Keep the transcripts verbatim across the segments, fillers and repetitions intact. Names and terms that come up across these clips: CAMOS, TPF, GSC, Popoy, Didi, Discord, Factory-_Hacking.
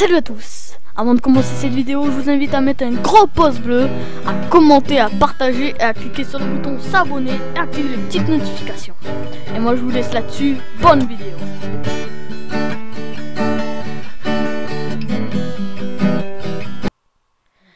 Salut à tous. Avant de commencer cette vidéo, je vous invite à mettre un gros pouce bleu, à commenter, à partager et à cliquer sur le bouton s'abonner et activer les petites notifications. Et moi je vous laisse là-dessus, bonne vidéo.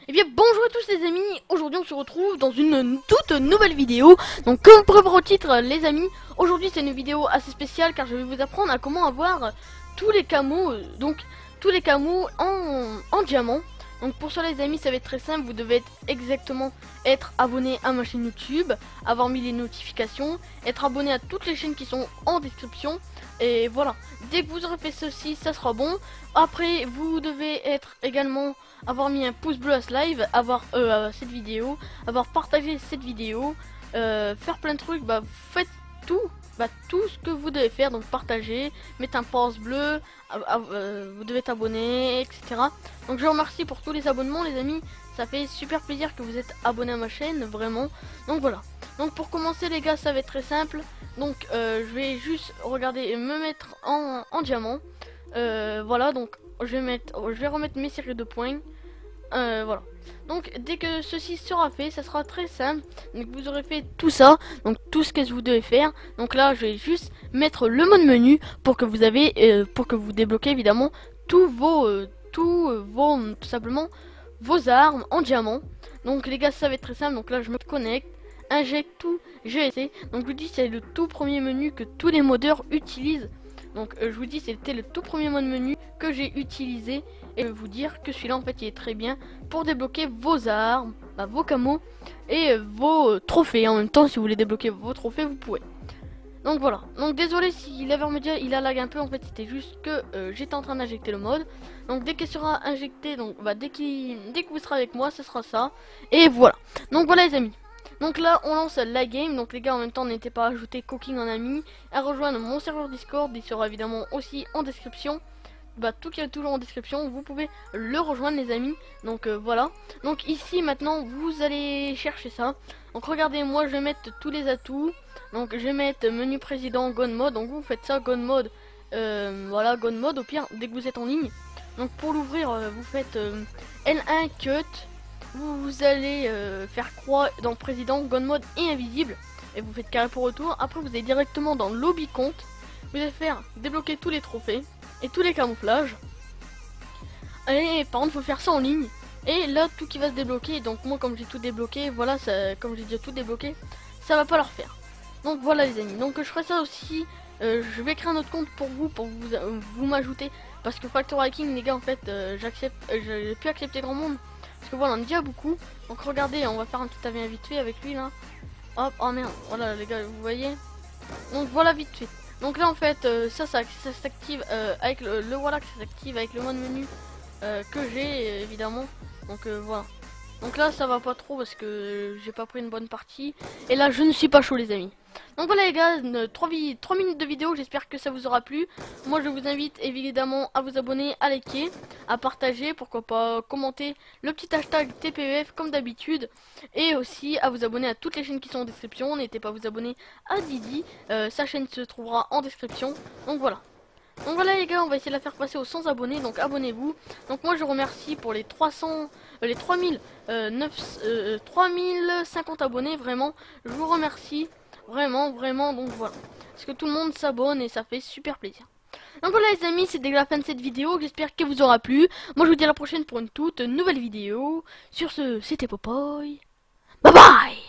Et bien bonjour à tous les amis, aujourd'hui on se retrouve dans une toute nouvelle vidéo. Donc comme preuve au titre les amis, aujourd'hui c'est une vidéo assez spéciale car je vais vous apprendre à comment avoir tous les camos, donc tous les camos en, en diamant. Donc pour ça les amis, ça va être très simple, vous devez être exactement être abonné à ma chaîne YouTube, avoir mis les notifications, être abonné à toutes les chaînes qui sont en description, et voilà, dès que vous aurez fait ceci ça sera bon. Après vous devez être également avoir mis un pouce bleu à ce live, avoir euh, à cette vidéo, avoir partagé cette vidéo, euh, faire plein de trucs, bah faites tout Bah, tout ce que vous devez faire, donc partager, mettre un pouce bleu, euh, vous devez t'abonner, et cetera. Donc je vous remercie pour tous les abonnements les amis, ça fait super plaisir que vous êtes abonnés à ma chaîne, vraiment. Donc voilà, donc pour commencer les gars ça va être très simple, donc euh, je vais juste regarder et me mettre en, en diamant. Euh, voilà, donc je vais, mettre, je vais remettre mes séries de points. Euh, voilà, donc dès que ceci sera fait ça sera très simple, donc vous aurez fait tout ça, donc tout ce que vous devez faire. Donc là je vais juste mettre le mode menu pour que vous avez euh, pour que vous débloquez évidemment tous vos euh, tous euh, vos tout simplement vos armes en diamant. Donc les gars ça va être très simple, donc là je me connecte, injecte tout G S C, donc je vous dis c'est le tout premier menu que tous les modeurs utilisent. Donc euh, je vous dis c'était le tout premier mode menu que j'ai utilisé, et je vais vous dire que celui-là en fait il est très bien pour débloquer vos armes, bah, vos camos et euh, vos euh, trophées. En même temps si vous voulez débloquer vos trophées vous pouvez. Donc voilà, donc désolé si l'Avermedia il a lag un peu, en fait c'était juste que euh, j'étais en train d'injecter le mode. Donc dès qu'il sera injecté, donc bah, dès, qu'il, dès que vous serez avec moi ce sera ça. Et voilà, donc voilà les amis. Donc là on lance la game, donc les gars en même temps n'hésitez pas à ajouter Cooking en ami, à rejoindre mon serveur Discord, il sera évidemment aussi en description, bah tout qui est toujours en description, vous pouvez le rejoindre les amis. Donc euh, voilà, donc ici maintenant vous allez chercher ça, donc regardez moi je vais mettre tous les atouts, donc je vais mettre menu président gone mode, donc vous faites ça gone mode, euh, voilà gone mode au pire dès que vous êtes en ligne. Donc pour l'ouvrir euh, vous faites euh, L un cut. Vous, vous allez euh, faire croix dans président, gone mode et invisible. Et vous faites carré pour retour. Après vous allez directement dans lobby compte. Vous allez faire débloquer tous les trophées et tous les camouflages. Et par contre faut faire ça en ligne. Et là tout qui va se débloquer. Donc moi comme j'ai tout débloqué, voilà, ça, comme j'ai déjà tout débloqué, ça va pas leur faire. Donc voilà les amis. Donc je ferai ça aussi. Euh, je vais créer un autre compte pour vous, pour vous, euh, vous m'ajouter. Parce que Factor Hacking les gars en fait, euh, j'accepte, euh, j'ai pu accepter grand monde. Parce que voilà on est déjà beaucoup, donc regardez on va faire un petit avis vite fait avec lui là, hop, oh merde, voilà les gars vous voyez, donc voilà vite fait. Donc là en fait euh, ça ça, ça s'active euh, avec le, le voilà que ça s'active avec le mode menu euh, que j'ai évidemment, donc euh, voilà. Donc là ça va pas trop parce que j'ai pas pris une bonne partie, et là je ne suis pas chaud les amis. Donc voilà les gars, trois, trois minutes de vidéo, j'espère que ça vous aura plu. Moi je vous invite évidemment à vous abonner, à liker, à partager, pourquoi pas commenter le petit hashtag T P F comme d'habitude. Et aussi à vous abonner à toutes les chaînes qui sont en description, n'hésitez pas à vous abonner à Didi, euh, sa chaîne se trouvera en description. Donc voilà. Donc voilà les gars, on va essayer de la faire passer aux cent abonnés, donc abonnez-vous. Donc moi je vous remercie pour les trois cents, euh, les trois mille cinquante abonnés, vraiment, je vous remercie. Vraiment, vraiment, donc voilà. Parce que tout le monde s'abonne et ça fait super plaisir. Donc voilà les amis, c'est déjà la fin de cette vidéo. J'espère qu'elle vous aura plu. Moi je vous dis à la prochaine pour une toute nouvelle vidéo. Sur ce, c'était Popoy. Bye bye.